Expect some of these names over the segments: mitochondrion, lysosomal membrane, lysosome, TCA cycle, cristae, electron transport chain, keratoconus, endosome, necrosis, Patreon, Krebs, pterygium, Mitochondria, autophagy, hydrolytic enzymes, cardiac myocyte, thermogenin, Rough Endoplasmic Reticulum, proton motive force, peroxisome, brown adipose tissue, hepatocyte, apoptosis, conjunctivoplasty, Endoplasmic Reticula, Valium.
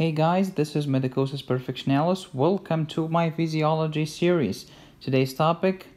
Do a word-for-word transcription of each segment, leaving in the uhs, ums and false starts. Hey guys, this is Medicosis Perfectionalis. Welcome to my physiology series. Today's topic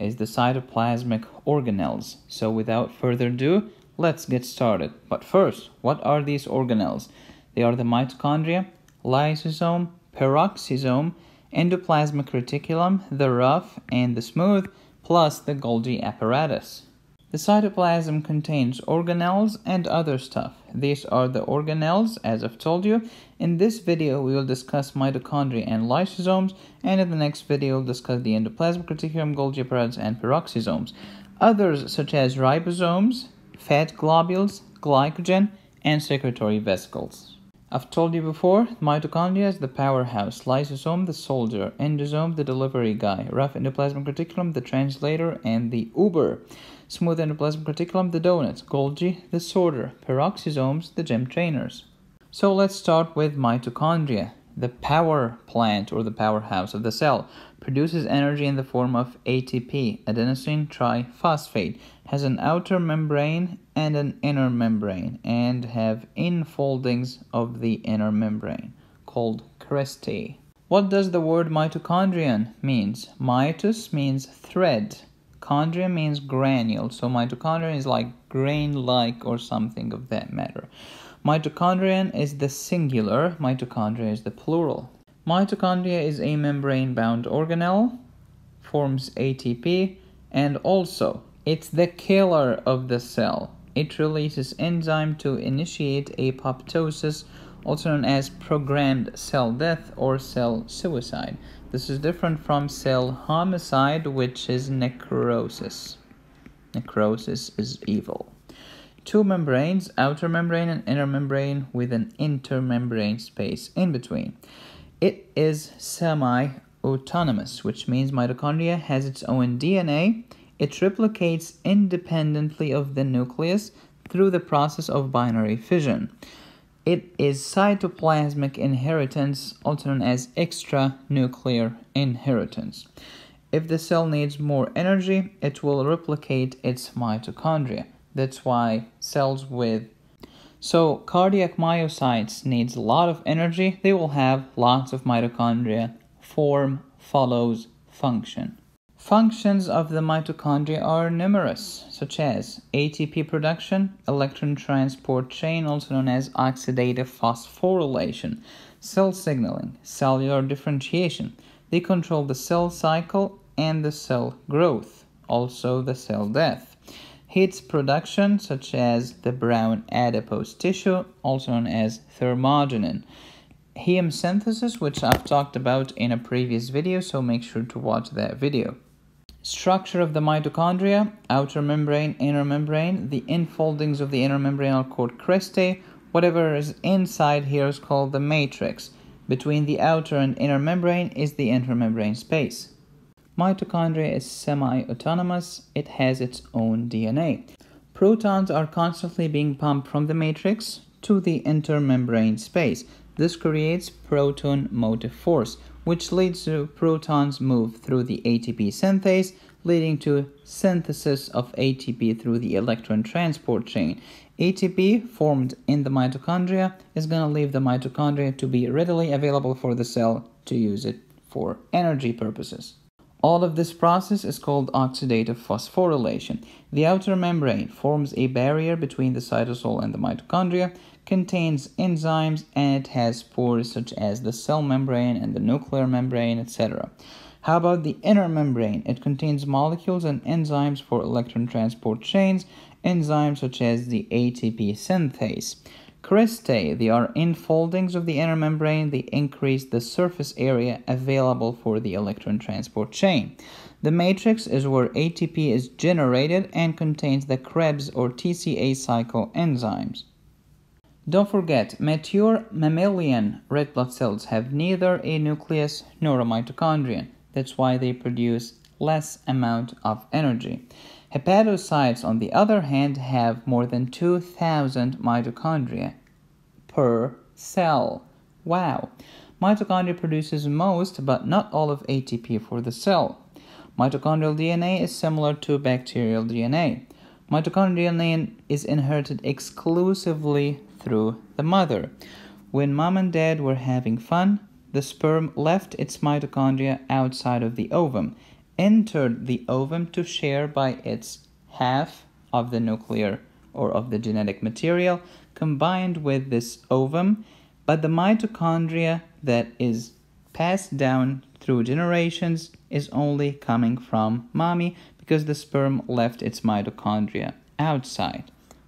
is the cytoplasmic organelles. So without further ado, let's get started. But first, what are these organelles? They are the mitochondria, lysosome, peroxisome, endoplasmic reticulum, the rough and the smooth, plus the Golgi apparatus. The cytoplasm contains organelles and other stuff. These are the organelles, as I've told you. In this video, we will discuss mitochondria and lysosomes, and in the next video, we'll discuss the endoplasmic reticulum, Golgi apparatus, and peroxisomes. Others, such as ribosomes, fat globules, glycogen, and secretory vesicles. I've told you before, mitochondria is the powerhouse, lysosome the soldier, endosome the delivery guy, rough endoplasmic reticulum the translator and the Uber, smooth endoplasmic reticulum the donuts, Golgi the sorter, peroxisomes the gym trainers. So let's start with mitochondria. The power plant or the powerhouse of the cell produces energy in the form of A T P, adenosine triphosphate, has an outer membrane and an inner membrane, and have infoldings of the inner membrane called cristae. What does the word mitochondrion means? Mitos means thread, chondria means granule, so mitochondrion is like grain-like or something of that matter. Mitochondrion is the singular, mitochondria is the plural. Mitochondria is a membrane-bound organelle, forms A T P, and also it's the killer of the cell. It releases enzyme to initiate apoptosis, also known as programmed cell death or cell suicide. This is different from cell homicide, which is necrosis. Necrosis is evil. Two membranes, outer membrane and inner membrane, with an intermembrane space in between. It is semi-autonomous, which means mitochondria has its own D N A. It replicates independently of the nucleus through the process of binary fission. It is cytoplasmic inheritance, also known as extranuclear inheritance. If the cell needs more energy, it will replicate its mitochondria. That's why cells with so cardiac myocytes needs a lot of energy. They will have lots of mitochondria. Form follows function. Functions of the mitochondria are numerous, such as A T P production, electron transport chain, also known as oxidative phosphorylation, cell signaling, cellular differentiation. They control the cell cycle and the cell growth, also the cell death. Heat production, such as the brown adipose tissue, also known as thermogenin. Heme synthesis, which I've talked about in a previous video, so make sure to watch that video. Structure of the mitochondria, outer membrane, inner membrane. The infoldings of the inner membrane are called cristae. Whatever is inside here is called the matrix. Between the outer and inner membrane is the intermembrane space. Mitochondria is semi-autonomous, it has its own D N A. Protons are constantly being pumped from the matrix to the intermembrane space. This creates proton motive force, which leads to protons move through the A T P synthase, leading to synthesis of A T P through the electron transport chain. A T P formed in the mitochondria is going to leave the mitochondria to be readily available for the cell to use it for energy purposes. All of this process is called oxidative phosphorylation. The outer membrane forms a barrier between the cytosol and the mitochondria, contains enzymes, and it has pores such as the cell membrane and the nuclear membrane, et cetera. How about the inner membrane? It contains molecules and enzymes for electron transport chains, enzymes such as the A T P synthase. Cristae, they are infoldings of the inner membrane. They increase the surface area available for the electron transport chain. The matrix is where A T P is generated and contains the Krebs or T C A cycle enzymes. Don't forget, mature mammalian red blood cells have neither a nucleus nor a mitochondrion. That's why they produce less amount of energy. Hepatocytes, on the other hand, have more than two thousand mitochondria per cell. Wow! Mitochondria produces most, but not all of A T P for the cell. Mitochondrial D N A is similar to bacterial D N A. Mitochondrial D N A is inherited exclusively through the mother. When mom and dad were having fun, the sperm left its mitochondria outside of the ovum, entered the ovum to share by its half of the nuclear or of the genetic material combined with this ovum, but the mitochondria that is passed down through generations is only coming from mommy because the sperm left its mitochondria outside.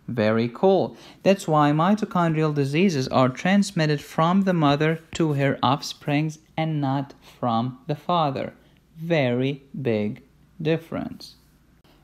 Very cool. That's why mitochondrial diseases are transmitted from the mother to her offsprings and not from the father. Very big difference.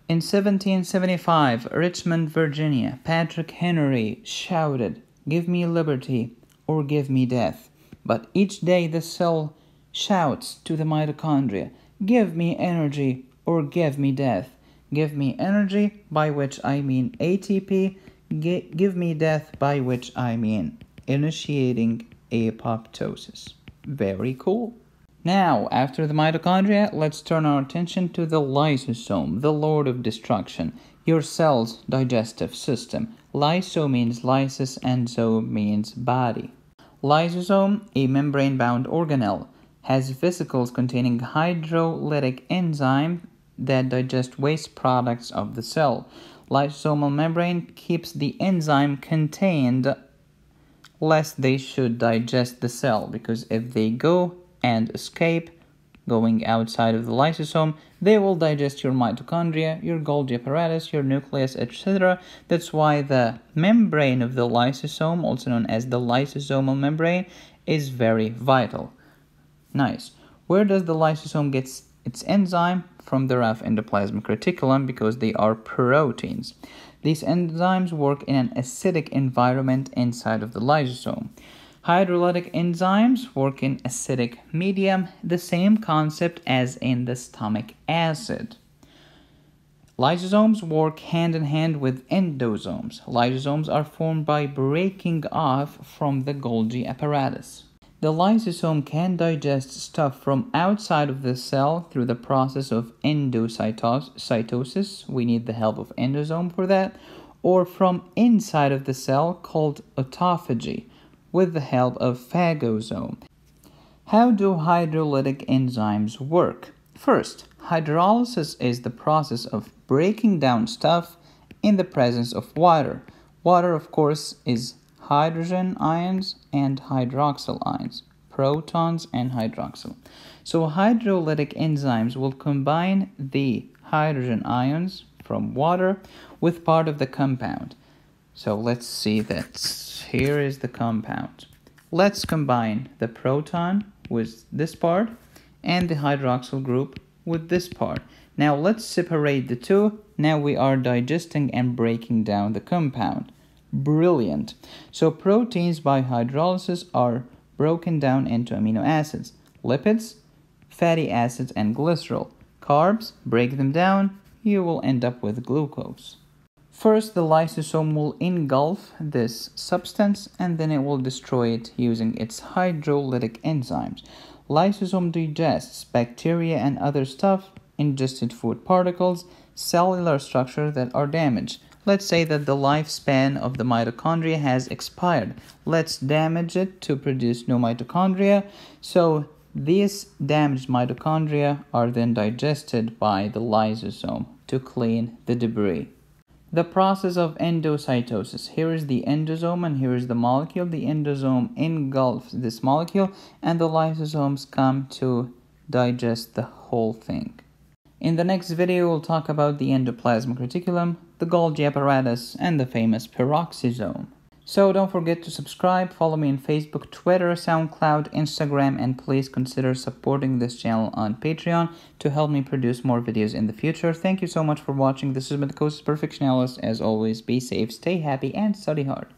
In seventeen seventy-five, Richmond, Virginia, Patrick Henry shouted, "Give me liberty or give me death." But each day the cell shouts to the mitochondria, "Give me energy or give me death. Give me energy, by which I mean A T P. Give me death, by which I mean initiating apoptosis." Very cool. Now, after the mitochondria, let's turn our attention to the lysosome, the lord of destruction, your cell's digestive system. Lyso means lysis and zoom means body. Lysosome, a membrane-bound organelle, has vesicles containing hydrolytic enzymes that digest waste products of the cell. Lysosomal membrane keeps the enzyme contained lest they should digest the cell, because if they go and escape, going outside of the lysosome, they will digest your mitochondria, your Golgi apparatus, your nucleus, et cetera. That's why the membrane of the lysosome, also known as the lysosomal membrane, is very vital. Nice. Where does the lysosome get its enzyme? From the rough endoplasmic reticulum, because they are proteins. These enzymes work in an acidic environment inside of the lysosome. Hydrolytic enzymes work in acidic medium, the same concept as in the stomach acid. Lysosomes work hand in hand with endosomes. Lysosomes are formed by breaking off from the Golgi apparatus. The lysosome can digest stuff from outside of the cell through the process of endocytosis, we need the help of endosome for that, or from inside of the cell called autophagy, with the help of phagosome. How do hydrolytic enzymes work? First, hydrolysis is the process of breaking down stuff in the presence of water. Water, of course, is hydrogen ions and hydroxyl ions, protons and hydroxyl. So hydrolytic enzymes will combine the hydrogen ions from water with part of the compound. So let's see that. Here is the compound. Let's combine the proton with this part and the hydroxyl group with this part. Now let's separate the two. Now we are digesting and breaking down the compound. Brilliant. So proteins by hydrolysis are broken down into amino acids, lipids, fatty acids, and glycerol. Carbs, break them down, you will end up with glucose. First, the lysosome will engulf this substance and then it will destroy it using its hydrolytic enzymes. Lysosome digests bacteria and other stuff, ingested food particles, cellular structure that are damaged. Let's say that the lifespan of the mitochondria has expired. Let's damage it to produce new mitochondria. So these damaged mitochondria are then digested by the lysosome to clean the debris. The process of endocytosis. Here is the endosome and here is the molecule. The endosome engulfs this molecule and the lysosomes come to digest the whole thing. In the next video, we'll talk about the endoplasmic reticulum, the Golgi apparatus, and the famous peroxisome. So don't forget to subscribe, follow me on Facebook, Twitter, SoundCloud, Instagram, and please consider supporting this channel on Patreon to help me produce more videos in the future. Thank you so much for watching. This is Medicosis Perfectionalis. As always, be safe, stay happy, and study hard.